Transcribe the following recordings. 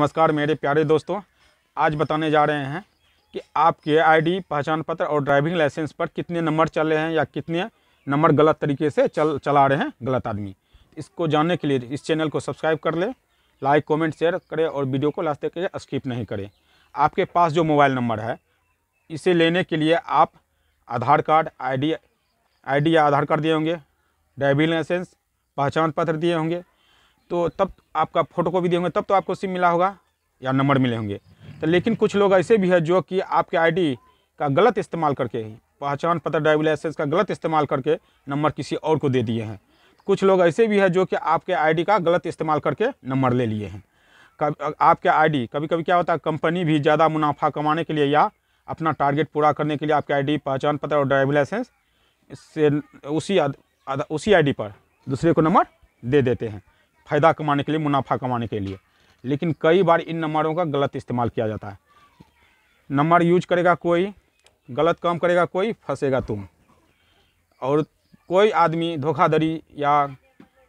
नमस्कार मेरे प्यारे दोस्तों, आज बताने जा रहे हैं कि आपके आईडी, पहचान पत्र और ड्राइविंग लाइसेंस पर कितने नंबर चले हैं या कितने नंबर गलत तरीके से चला रहे हैं गलत आदमी। इसको जानने के लिए इस चैनल को सब्सक्राइब कर ले, लाइक कमेंट शेयर करें और वीडियो को लास्ट तक स्किप नहीं करें। आपके पास जो मोबाइल नंबर है इसे लेने के लिए आप आधार कार्ड आई डी या आधार कार्ड दिए होंगे, ड्राइविंग लाइसेंस, पहचान पत्र दिए होंगे, तो तब आपका फोटोकॉपी देंगे, तब तो आपको सिम मिला होगा या नंबर मिले होंगे। तो लेकिन कुछ लोग ऐसे भी हैं जो कि आपके आईडी का गलत इस्तेमाल करके, पहचान पत्र, ड्राइविंग लाइसेंस का गलत इस्तेमाल करके नंबर किसी और को दे दिए हैं। कुछ लोग ऐसे भी हैं जो कि आपके आईडी का गलत इस्तेमाल करके नंबर ले लिए हैं। आपके आईडी कभी क्या होता है, कंपनी भी ज़्यादा मुनाफा कमाने के लिए या अपना टारगेट पूरा करने के लिए आपके आईडी, पहचान पत्र और ड्राइविंग लाइसेंस से उसी आईडी पर दूसरे को नंबर दे देते हैं, फ़ायदा कमाने के लिए, मुनाफा कमाने के लिए। लेकिन कई बार इन नंबरों का गलत इस्तेमाल किया जाता है। नंबर यूज करेगा कोई, गलत काम करेगा कोई, फंसेगा तुम। और कोई आदमी धोखाधड़ी या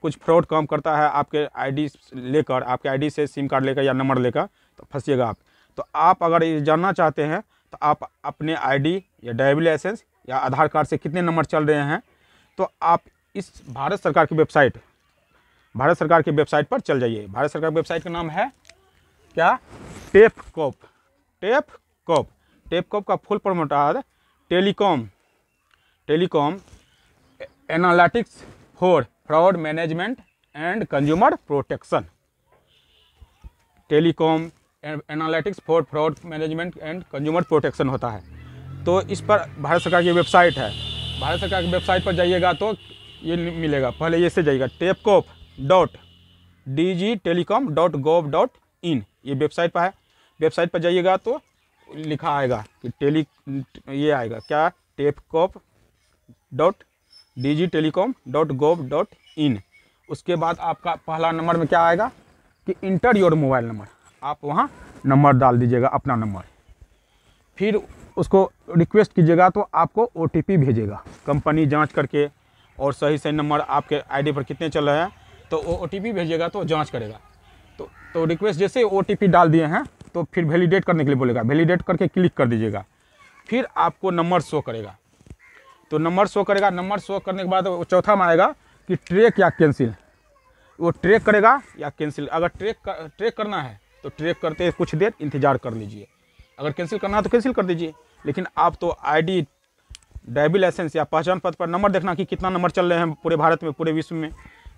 कुछ फ्रॉड काम करता है आपके आईडी लेकर, आपके आईडी से सिम कार्ड लेकर या नंबर लेकर, तो फंसिएगा आप। तो आप अगर ये जानना चाहते हैं तो आप अपने आईडी या ड्राइविंग लाइसेंस या आधार कार्ड से कितने नंबर चल रहे हैं, तो आप इस भारत सरकार की वेबसाइट पर चल जाइए। भारत सरकार की वेबसाइट का नाम है क्या, टेफकॉप का फुल फॉर्म होता है telecom analytics for fraud management and consumer protection. Telecom analytics for fraud management and consumer protection होता है। तो इस पर भारत सरकार की वेबसाइट है, भारत सरकार की वेबसाइट पर जाइएगा तो ये मिलेगा। पहले ये से जाइएगा TAFCOP.dgtelecom.gov.in, ये वेबसाइट पर है। वेबसाइट पर जाइएगा तो लिखा आएगा कि ये आएगा क्या, TAFCOP.dgtelecom.gov.in। उसके बाद आपका पहला नंबर में क्या आएगा कि इंटर योर मोबाइल नंबर, आप वहाँ नंबर डाल दीजिएगा अपना नंबर। फिर उसको रिक्वेस्ट कीजिएगा तो आपको OTP भेजेगा कंपनी जांच करके, और सही नंबर आपके आईडी पर कितने चल रहे हैं तो OTP भेजिएगा तो जांच करेगा। तो रिक्वेस्ट जैसे OTP डाल दिए हैं तो फिर वैलिडेट करने के लिए बोलेगा, वैलिडेट करके क्लिक कर दीजिएगा। फिर आपको नंबर शो करेगा, तो नंबर शो करेगा। नंबर शो करने के बाद वो चौथा में आएगा कि ट्रैक या कैंसिल, वो ट्रैक करेगा या कैंसिल। अगर ट्रैक करना है तो ट्रैक करते कुछ देर इंतज़ार कर लीजिए, अगर कैंसिल करना है तो कैंसिल कर दीजिए। लेकिन आप तो आईडी, ड्राइविंग लाइसेंस या पहचान पत्र पर नंबर देखना कि कितना नंबर चल रहे हैं पूरे भारत में, पूरे विश्व में,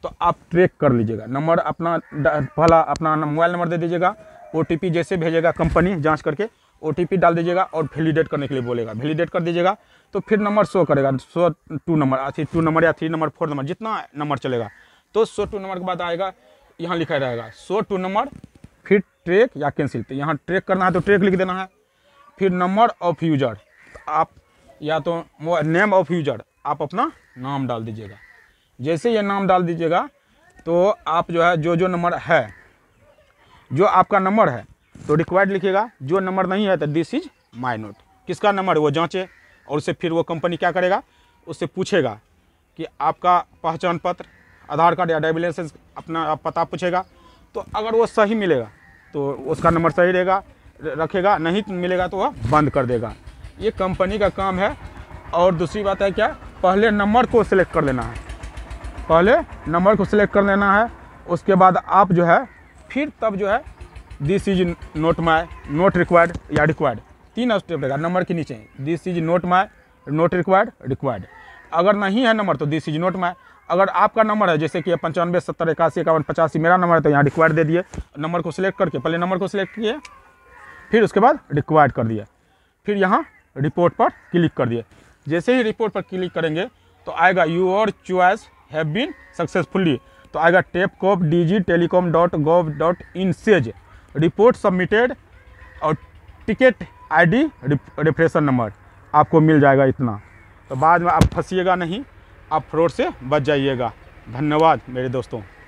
तो आप ट्रैक कर लीजिएगा। नंबर अपना पहला अपना मोबाइल नंबर दे दीजिएगा, OTP जैसे भेजेगा कंपनी जांच करके, OTP डाल दीजिएगा और वैलिडेट करने के लिए बोलेगा, वैलिडेट कर दीजिएगा। तो फिर नंबर शो करेगा, 102 नंबर या 3 नंबर, 4 नंबर, जितना नंबर चलेगा। तो 102 नंबर के बाद आएगा, यहाँ लिखा रहेगा 102 नंबर, फिर ट्रैक या कैंसिल। तो यहाँ ट्रैक करना है तो ट्रैक लिख देना है। फिर नंबर ऑफ यूजर, आप या तो नेम ऑफ यूजर, आप अपना नाम डाल दीजिएगा। जैसे ये नाम डाल दीजिएगा तो आप जो है जो नंबर है, जो आपका नंबर है तो रिक्वायर्ड लिखिएगा, जो नंबर नहीं है तो दिस इज़ माई नोट, किसका नंबर है वो जांचे। और उससे फिर वो कंपनी क्या करेगा, उससे पूछेगा कि आपका पहचान पत्र, आधार कार्ड या ड्राइविंग लाइसेंस, अपना पता पूछेगा। तो अगर वो सही मिलेगा तो उसका नंबर सही रहेगा, रखेगा, नहीं मिलेगा तो वह बंद कर देगा। ये कंपनी का काम है। और दूसरी बात है क्या, पहले नंबर को सिलेक्ट कर लेना है, पहले नंबर को सिलेक्ट कर लेना है। उसके बाद आप जो है फिर तब जो है this is not my, not required या रिक्वायर्ड, 3 स्टेप रहेगा नंबर के नीचे। This is not my, not required, required. अगर नहीं है नंबर तो दिस इज नोट माय। अगर आपका नंबर है जैसे कि 95, 70, 81, 51, 85 मेरा नंबर है तो यहाँ रिक्वायर्ड दे दिए। नंबर को सिलेक्ट करके, पहले नंबर को सिलेक्ट किए, फिर उसके बाद रिक्वायर्ड कर दिया, फिर यहाँ रिपोर्ट पर क्लिक कर दिए। जैसे ही रिपोर्ट पर क्लिक करेंगे तो आएगा your choice have been successfully, तो आएगा TAFCOP.dgtelecom.gov.in सेज रिपोर्ट सबमिटेड और टिकट आईडी रेफरेंस नंबर आपको मिल जाएगा इतना। तो बाद में आप फंसिएगा नहीं, आप फ्रॉड से बच जाइएगा। धन्यवाद मेरे दोस्तों।